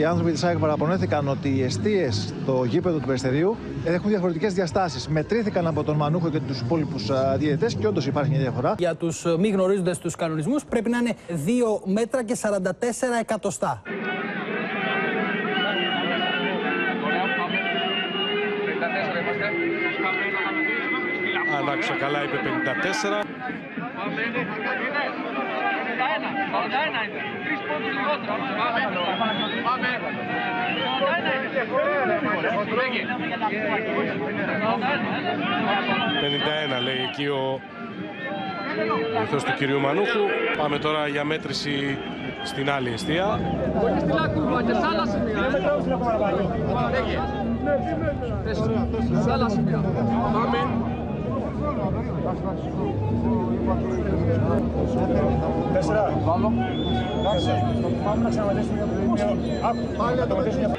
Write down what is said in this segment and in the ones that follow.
Οι άνθρωποι της ΑΕΚ παραπονέθηκαν ότι οι εστίες στο γήπεδο του Περιστερίου έχουν διαφορετικές διαστάσεις. Μετρήθηκαν από τον Μανούχο και τους υπόλοιπους διαιτητές και όντως υπάρχει μια διαφορά. Για τους μη γνωρίζοντες τους κανονισμούς πρέπει να είναι 2 μέτρα και 44 εκατοστά. Άλλαξα καλά, είπε 54. Πάμε. 51 λέει εκεί ο βοηθός του κυρίου Μανούχου. Πάμε τώρα για μέτρηση στην άλλη εστία.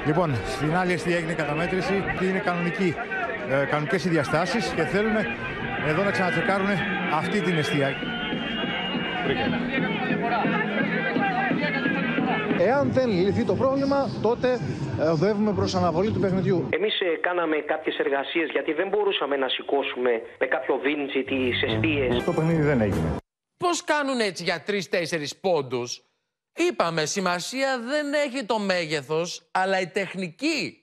Λοιπόν, στην άλλη εστία έγινε καταμέτρηση και είναι κανονικές οι διαστάσεις και θέλουμε εδώ να ξανατσεκάρουν αυτή την εστία. Εάν δεν λυθεί το πρόβλημα, τότε οδεύουμε προς αναβολή του παιχνιδιού. Εμείς κάναμε κάποιες εργασίες γιατί δεν μπορούσαμε να σηκώσουμε με κάποιο βίντζι τις εστίες. Το παιχνίδι δεν έγινε. Πώς κάνουν έτσι για 3-4 πόντους? Είπαμε, σημασία δεν έχει το μέγεθος, αλλά η τεχνική